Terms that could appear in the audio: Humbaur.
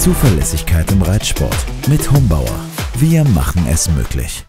Zuverlässigkeit im Reitsport mit Humbaur. Wir machen es möglich.